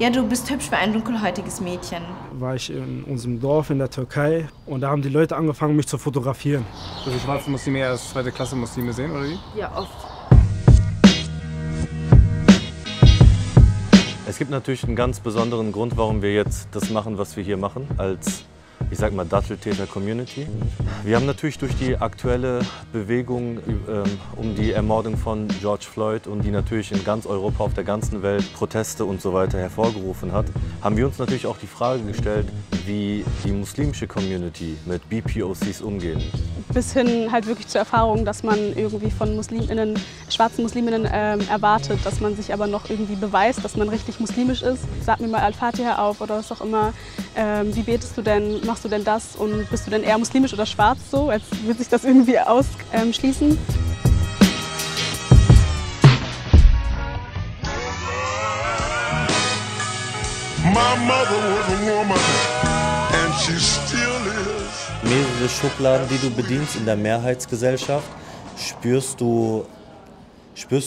ja, du bist hübsch für ein dunkelhäutiges Mädchen. War ich in unserem Dorf in der Türkei und da haben die Leute angefangen, mich zu fotografieren. Also schwarze Muslime erst zweite Klasse Muslime sehen, oder wie? Ja, oft. Es gibt natürlich einen ganz besonderen Grund, warum wir jetzt das machen, was wir hier machen, als, ich sag mal, Datteltäter-Community. Wir haben natürlich durch die aktuelle Bewegung um die Ermordung von George Floyd und die natürlich in ganz Europa, auf der ganzen Welt Proteste und so weiter hervorgerufen hat, haben wir uns natürlich auch die Frage gestellt, wie die muslimische Community mit BPOCs umgehen. Bis hin halt wirklich zur Erfahrung, dass man irgendwie von Musliminnen, schwarzen Musliminnen erwartet, dass man sich aber noch irgendwie beweist, dass man richtig muslimisch ist. Sag mir mal Al-Fatiha auf oder was auch immer. Wie betest du denn? Machst du denn das? Und bist du denn eher muslimisch oder schwarz? So, als würde sich das irgendwie ausschließen. Mehrere Schubladen, die du bedienst in der Mehrheitsgesellschaft, spürst du,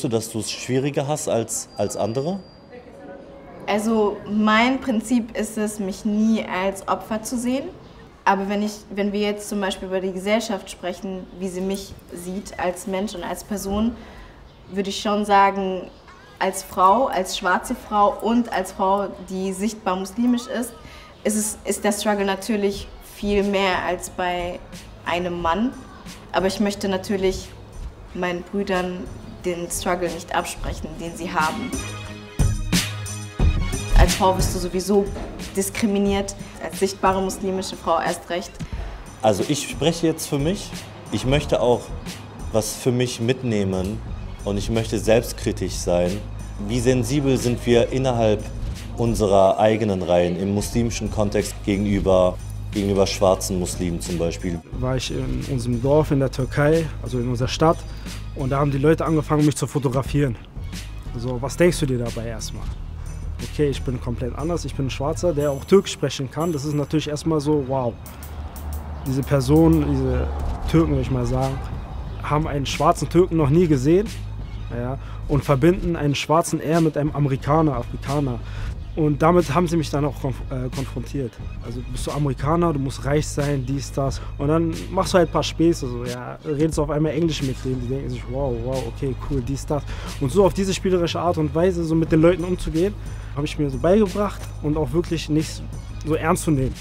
dass du es schwieriger hast als andere? Also mein Prinzip ist es, mich nie als Opfer zu sehen. Aber wenn wir jetzt zum Beispiel über die Gesellschaft sprechen, wie sie mich sieht als Mensch und als Person, würde ich schon sagen, als Frau, als schwarze Frau und als Frau, die sichtbar muslimisch ist, ist der Struggle natürlich viel mehr als bei einem Mann. Aber ich möchte natürlich meinen Brüdern den Struggle nicht absprechen, den sie haben. Als Frau wirst du sowieso diskriminiert, als sichtbare muslimische Frau erst recht. Also ich spreche jetzt für mich. Ich möchte auch was für mich mitnehmen und ich möchte selbstkritisch sein. Wie sensibel sind wir innerhalb unserer eigenen Reihen im muslimischen Kontext gegenüber schwarzen Muslimen zum Beispiel? War ich in unserem Dorf in der Türkei, also in unserer Stadt, und da haben die Leute angefangen, mich zu fotografieren. So, was denkst du dir dabei erstmal? Okay, ich bin komplett anders, ich bin ein Schwarzer, der auch Türkisch sprechen kann. Das ist natürlich erstmal so, wow. Diese Personen, diese Türken, würde ich mal sagen, haben einen schwarzen Türken noch nie gesehen, ja, und verbinden einen Schwarzen eher mit einem Amerikaner, Afrikaner. Und damit haben sie mich dann auch konfrontiert. Also bist du Amerikaner, du musst reich sein, dies, das. Und dann machst du halt ein paar Späße, so, ja, redest auf einmal Englisch mit denen, die denken sich, wow, okay, cool, dies, das. Und so auf diese spielerische Art und Weise, so mit den Leuten umzugehen, habe ich mir so beigebracht und auch wirklich nicht so ernst zu nehmen.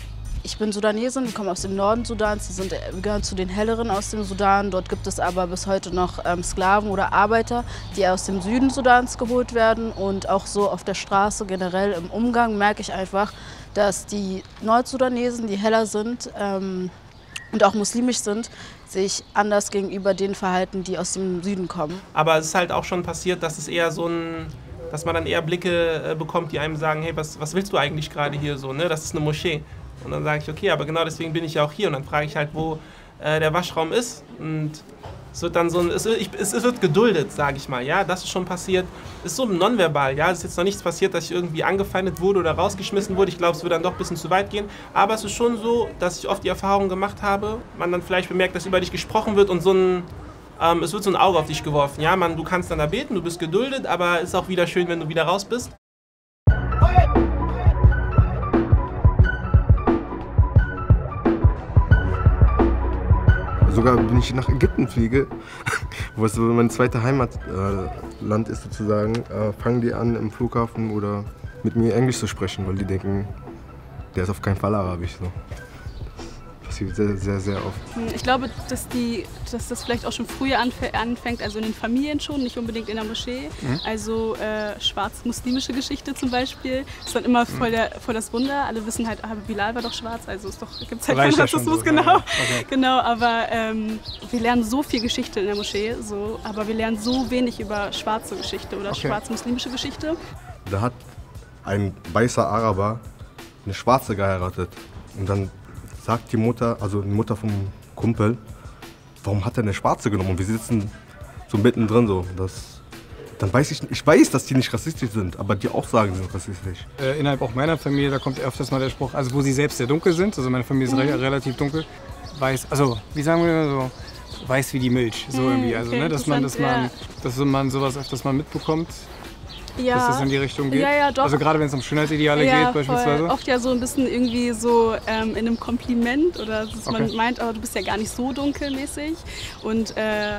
Ich bin Sudanesin, wir kommen aus dem Norden Sudans, wir gehören zu den Helleren aus dem Sudan. Dort gibt es aber bis heute noch Sklaven oder Arbeiter, die aus dem Süden Sudans geholt werden. Und auch so auf der Straße generell im Umgang merke ich einfach, dass die Nordsudanesen, die heller sind und auch muslimisch sind, sich anders gegenüber denen verhalten, die aus dem Süden kommen. Aber es ist halt auch schon passiert, dass es eher so ein... dass man dann eher Blicke bekommt, die einem sagen, hey, was willst du eigentlich gerade hier so, ne? Das ist eine Moschee. Und dann sage ich, okay, aber genau deswegen bin ich ja auch hier. Und dann frage ich halt, wo der Waschraum ist. Und es wird dann so ein, es wird geduldet, sage ich mal, ja, das ist schon passiert. Ist so nonverbal, ja, es ist jetzt noch nichts passiert, dass ich irgendwie angefeindet wurde oder rausgeschmissen wurde. Ich glaube, es würde dann doch ein bisschen zu weit gehen. Aber es ist schon so, dass ich oft die Erfahrung gemacht habe, man dann vielleicht bemerkt, dass über dich gesprochen wird und so ein... es wird so ein Auge auf dich geworfen. Ja, Mann, du kannst dann da beten, du bist geduldet, aber es ist auch wieder schön, wenn du wieder raus bist. Sogar wenn ich nach Ägypten fliege, wo es mein zweites Heimatland ist sozusagen, fangen die an im Flughafen oder mit mir Englisch zu sprechen, weil die denken, der ist auf keinen Fall arabisch. So. Sehr, sehr, sehr oft. Ich glaube, dass das vielleicht auch schon früher anfängt, also in den Familien schon, nicht unbedingt in der Moschee. Mhm. Also schwarz-muslimische Geschichte zum Beispiel ist dann immer voll das Wunder. Alle wissen halt, ah, Bilal war doch schwarz, also gibt es halt keinen Rassismus, so, genau. Ja. Okay. Genau, aber wir lernen so viel Geschichte in der Moschee, so, aber wir lernen so wenig über schwarze Geschichte oder schwarz-muslimische Geschichte. Da hat ein weißer Araber eine Schwarze geheiratet und dann sagt die Mutter, also die Mutter vom Kumpel, warum hat er eine Schwarze genommen? Und wir sitzen so mittendrin so. Dann weiß ich weiß, dass die nicht rassistisch sind, aber die auch sagen, sie sind rassistisch. Innerhalb auch meiner Familie, da kommt öfters mal der Spruch, also wo sie selbst sehr dunkel sind, also meine Familie ist relativ dunkel, weiß, also wie sagen wir so, weiß wie die Milch, so irgendwie, also, okay, ne, dass man sowas öfters mal mitbekommt. ja, dass es in die Richtung geht? Ja, ja, doch. Also gerade wenn es um Schönheitsideale geht beispielsweise? Voll. Oft ja so ein bisschen irgendwie so in einem Kompliment oder dass man meint, aber du bist ja gar nicht so dunkelmäßig und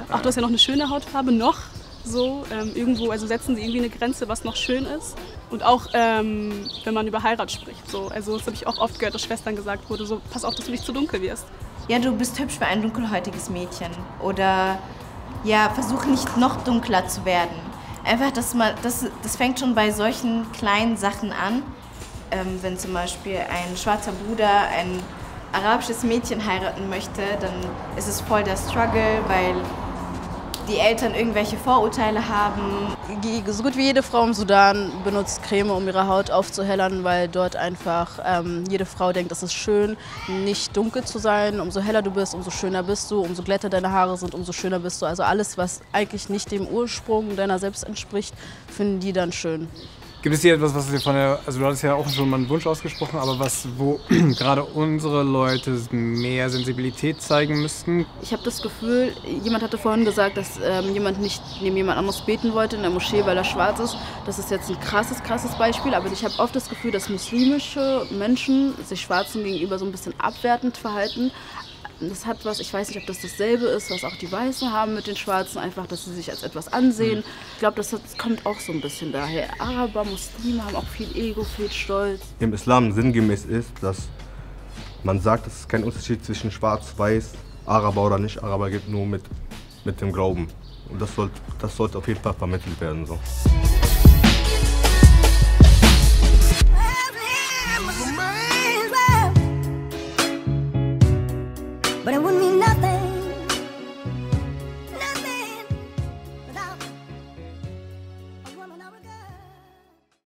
ach, du hast ja noch eine schöne Hautfarbe, noch so irgendwo, also setzen sie irgendwie eine Grenze, was noch schön ist. Und auch, wenn man über Heirat spricht, so, also das habe ich auch oft gehört, dass Schwestern gesagt wurde, so, pass auf, dass du nicht zu dunkel wirst. Ja, du bist hübsch für ein dunkelhäutiges Mädchen oder ja, versuch nicht noch dunkler zu werden. Einfach, dass man, das fängt schon bei solchen kleinen Sachen an, wenn zum Beispiel ein schwarzer Bruder ein arabisches Mädchen heiraten möchte, dann ist es voll der Struggle, weil die Eltern irgendwelche Vorurteile haben. So gut wie jede Frau im Sudan benutzt Creme, um ihre Haut aufzuhellern, weil dort einfach jede Frau denkt, es ist schön, nicht dunkel zu sein. Umso heller du bist, umso schöner bist du, umso glätter deine Haare sind, umso schöner bist du. Also alles, was eigentlich nicht dem Ursprung deiner selbst entspricht, finden die dann schön. Gibt es hier etwas, was dir von der, also du hattest ja auch schon mal einen Wunsch ausgesprochen, aber was, wo gerade unsere Leute mehr Sensibilität zeigen müssten? Ich habe das Gefühl, jemand hatte vorhin gesagt, dass jemand nicht neben jemand anderes beten wollte in der Moschee, weil er schwarz ist. Das ist jetzt ein krasses Beispiel, aber ich habe oft das Gefühl, dass muslimische Menschen sich Schwarzen gegenüber so ein bisschen abwertend verhalten. Das hat was, ich weiß nicht, ob das dasselbe ist, was auch die Weißen haben mit den Schwarzen, einfach, dass sie sich als etwas ansehen. Ich glaube, das kommt auch so ein bisschen daher. Araber, Muslime haben auch viel Ego, viel Stolz. Im Islam sinngemäß ist, dass man sagt, dass es keinen Unterschied zwischen Schwarz, Weiß, Araber oder Nicht-Araber gibt, nur mit dem Glauben. Und das sollte auf jeden Fall vermittelt werden. So.